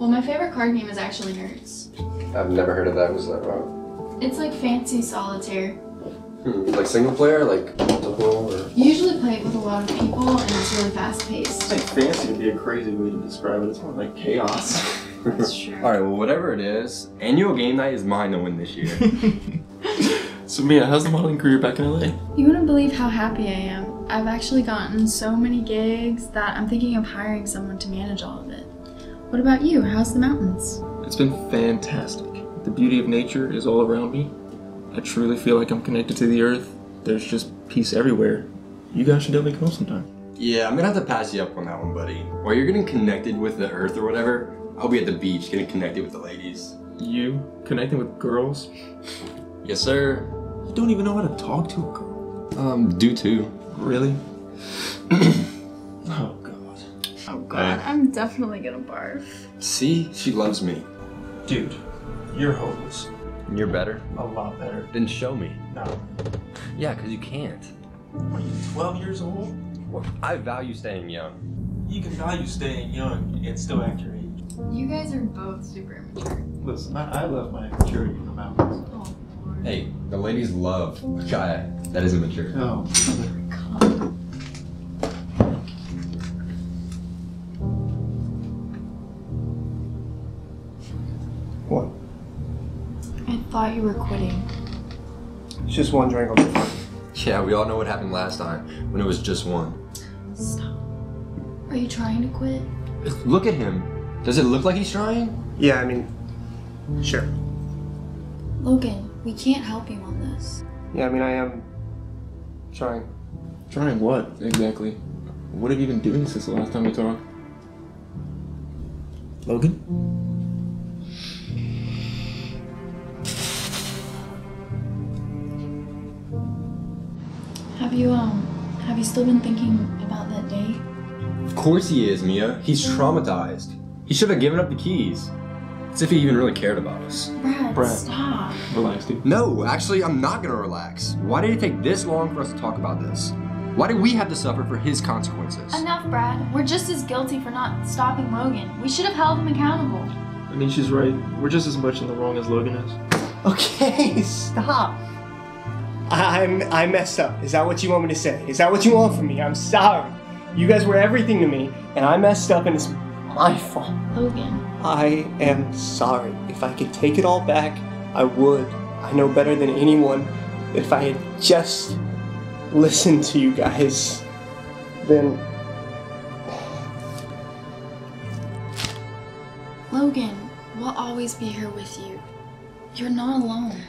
Well, my favorite card game is actually Nerds. I've never heard of that. Was that wrong? It's like fancy solitaire. Like single player, like multiple, or? You usually play it with a lot of people and it's really fast paced. Like fancy would be a crazy way to describe it. It's more like chaos. That's true. Alright, well whatever it is, annual game night is mine to win this year. So Mia, how's the modeling career back in LA? You wouldn't believe how happy I am. I've actually gotten so many gigs that I'm thinking of hiring someone to manage all of it. What about you? How's the mountains? It's been fantastic. The beauty of nature is all around me. I truly feel like I'm connected to the earth. There's just peace everywhere. You guys should definitely come sometime. Yeah, I'm gonna have to pass you up on that one, buddy. While you're getting connected with the earth or whatever, I'll be at the beach getting connected with the ladies. You? Connecting with girls? Yes, sir. You don't even know how to talk to a girl. Do too. Really? Oh, God. Oh, God. I'm definitely gonna barf. See? She loves me. Dude, you're hopeless. You're better? A lot better. Then show me. No. Yeah, because you can't. What are you, 12 years old? I value staying young. You can value staying young and still act your age. You guys are both super immature. Listen, I love my immaturity in the mountains. Oh, Lord. Hey, the ladies love a guy that is immature. Oh, God. What? I thought you were quitting. It's just one drink over the phone. Yeah, we all know what happened last time, when it was just one. Stop. Are you trying to quit? Look at him. Does it look like he's trying? Yeah, I mean, sure. Logan, we can't help you on this. Yeah, I mean, I am trying. Trying what, exactly? What have you been doing since the last time we talked? Logan? Have you still been thinking about that day? Of course he is, Mia. He's traumatized. He should have given up the keys. As if he even really cared about us. Brad, stop. Relax, dude. No, actually, I'm not gonna relax. Why did it take this long for us to talk about this? Why did we have to suffer for his consequences? Enough, Brad. We're just as guilty for not stopping Logan. We should have held him accountable. I mean, she's right. We're just as much in the wrong as Logan is. Okay, stop. I messed up. Is that what you want me to say? Is that what you want from me? I'm sorry. You guys were everything to me, and I messed up, and it's my fault. Logan. I am sorry. If I could take it all back, I would. I know better than anyone that if I had just listened to you guys, then... Logan, we'll always be here with you. You're not alone.